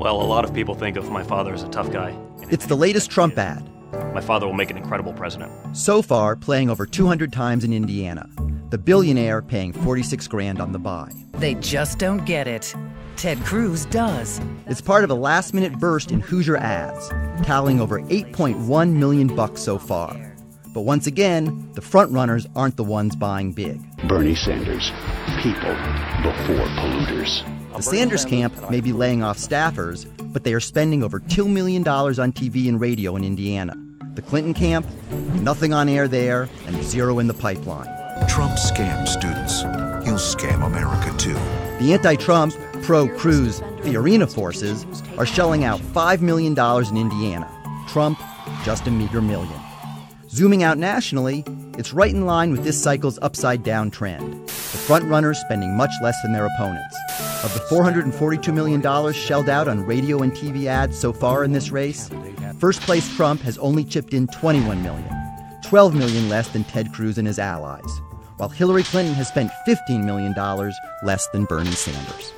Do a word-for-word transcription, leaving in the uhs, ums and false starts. Well, a lot of people think of my father as a tough guy. It's the latest Trump ad. My father will make an incredible president. So far, playing over two hundred times in Indiana. The billionaire paying forty-six grand on the buy. They just don't get it. Ted Cruz does. It's part of a last-minute burst in Hoosier ads, tallying over eight point one million bucks so far. But once again, the front-runners aren't the ones buying big. Bernie Sanders, people before polluters. The Sanders camp may be laying off staffers, but they are spending over two million dollars on T V and radio in Indiana. The Clinton camp, nothing on air there, and zero in the pipeline. Trump scams students. He'll scam America, too. The anti-Trump, pro-Cruz Fiorina forces are shelling out five million dollars in Indiana. Trump, just a meager million. Zooming out nationally, it's right in line with this cycle's upside-down trend. The front-runners spending much less than their opponents. Of the four hundred forty-two million dollars shelled out on radio and T V ads so far in this race, first-place Trump has only chipped in twenty-one million dollars, twelve million dollars less than Ted Cruz and his allies, while Hillary Clinton has spent fifteen million dollars less than Bernie Sanders.